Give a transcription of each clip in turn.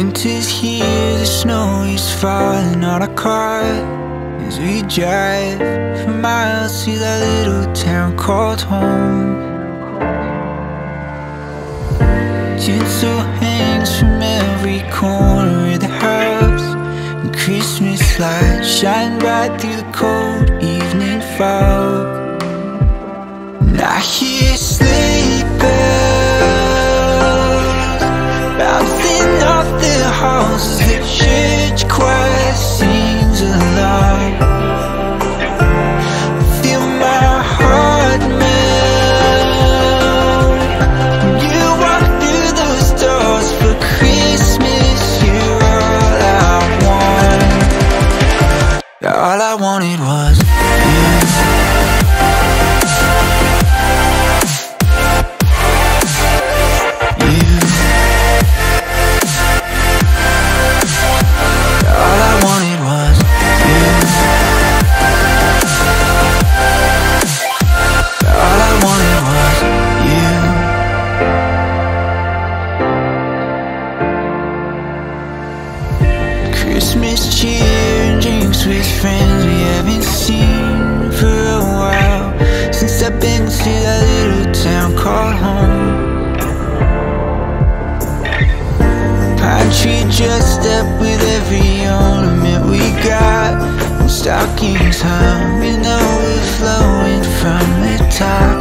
Winter's here, the snow is falling on our car as we drive for miles to that little town called home. Tinsel hangs from every corner of the house, and Christmas lights shine bright through the cold evening fog. And I hear sleigh bells bouncing off the halls as the church choir sings along. I feel my heart melt when you walk through those doors. For Christmas, you're all I want. All I wanted was you. Christmas cheer and drinks with friends we haven't seen for a while, since I've been to that little town called home. Pine tree dressed up with every ornament we got, and stockings hung and overflowing from the top.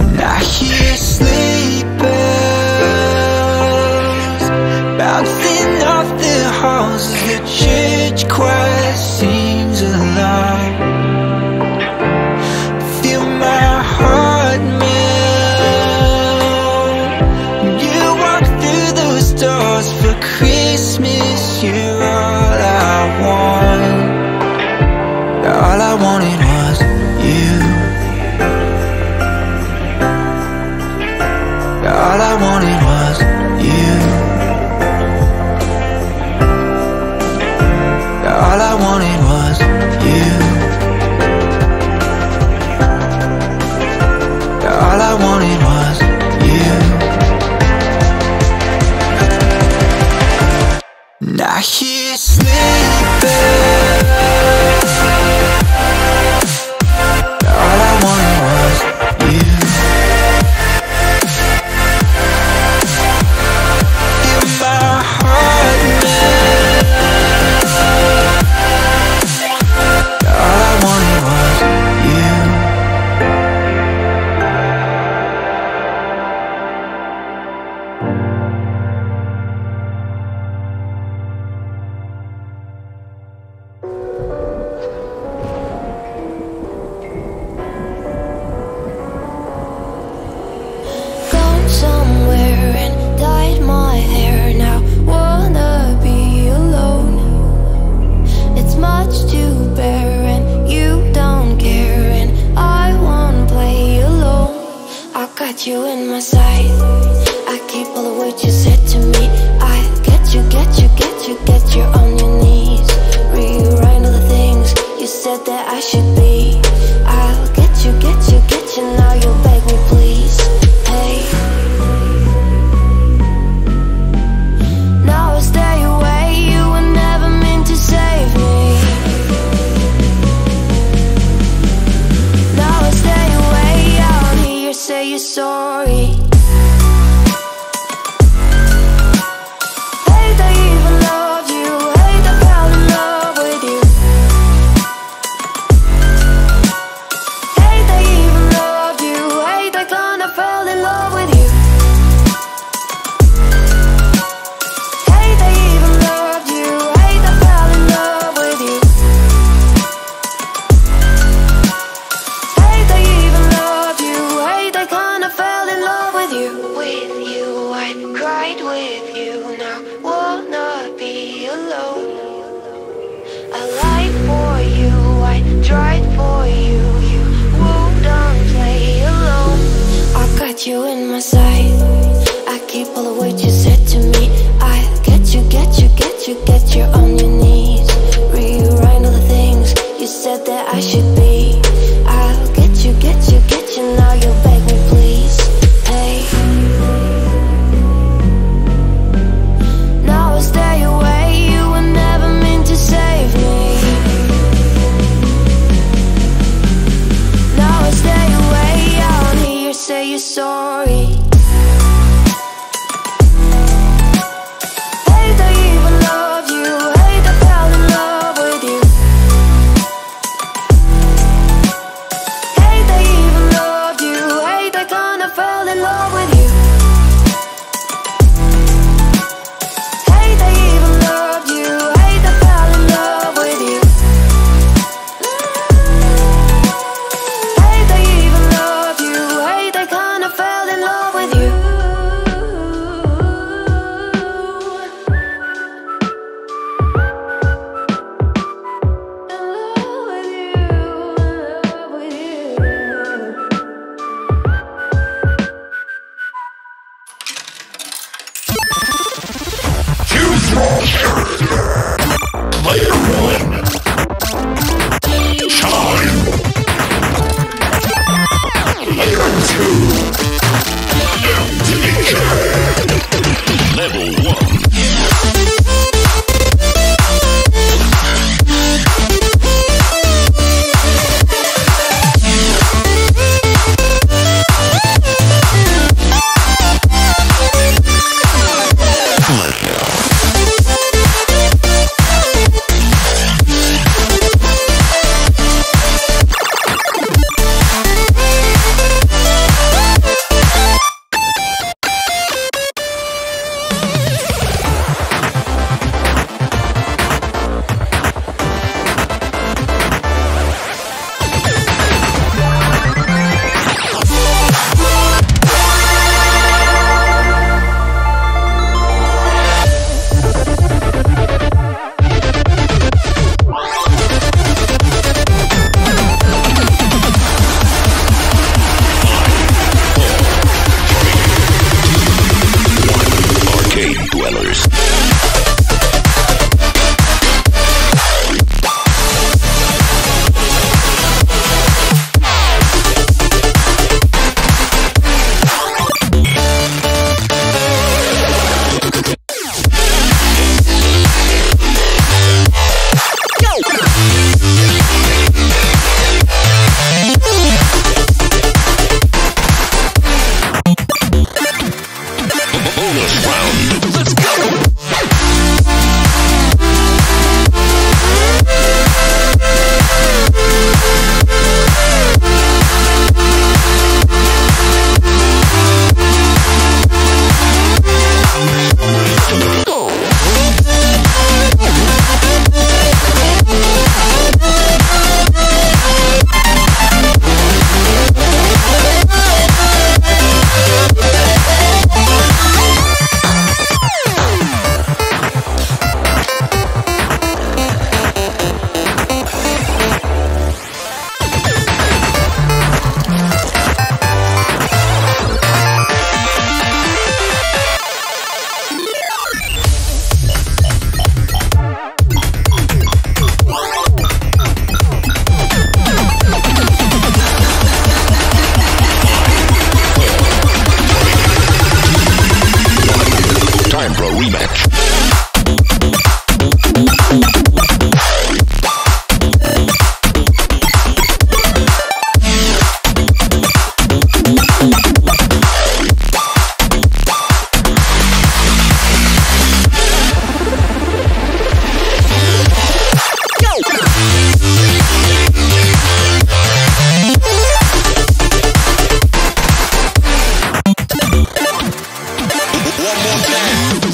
And I hear sleigh bells bouncing off the halls as the church choir sings along. I feel my heart melt when you walk through those doors. For Christmas, you're all I want. All I wanted was you. All I wanted was you. All I wanted was you. All I wanted was you. And I hear sleigh bells. All I wanted was you. Feel my heart melt. sorry. Hate I even love you, hate I fell in love with you. Hate I even love you, hate I kinda fell in love with you. Hate I even love you, hate I fell in love with you. Hate I even love you, hate I kinda fell in love with you.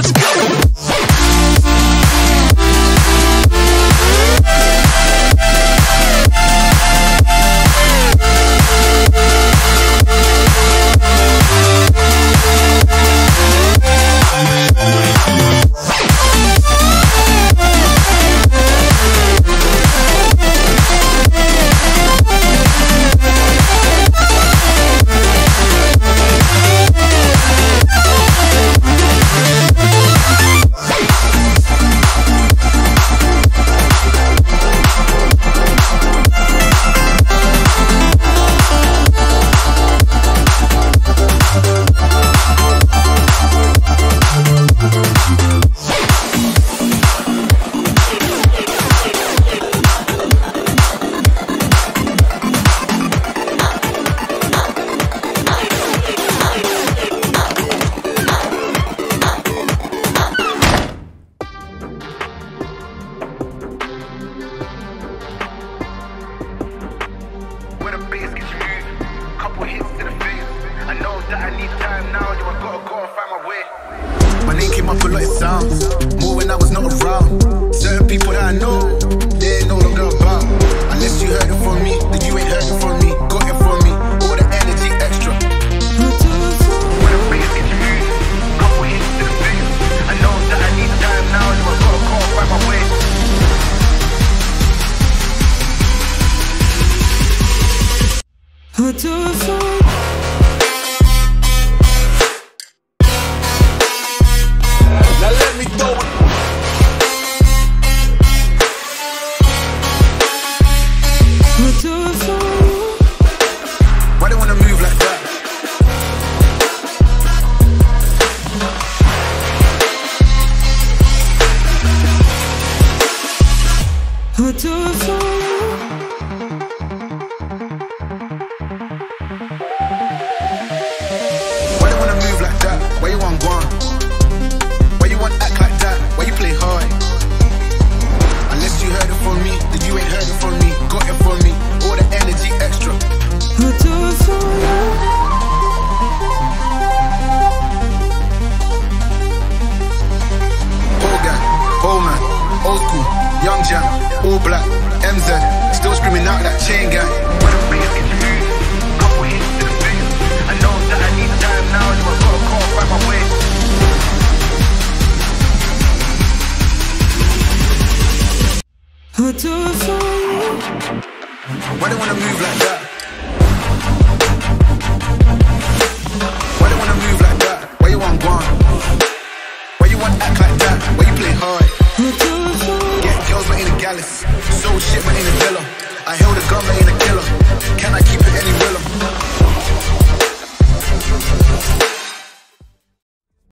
Let's go! that I need time now. You have gotta go and find my way. My name came up a lot, it sounds more when I was not around. Certain people that I know, they ain't no longer about. Unless you heard it from me, then you ain't heard it from me. Got it from me, all the energy extra. When I'm facing you, couple hits to the face. I know that I need time now. You have gotta go and find my way. To say so shit, but in the villa. I held a gun, but in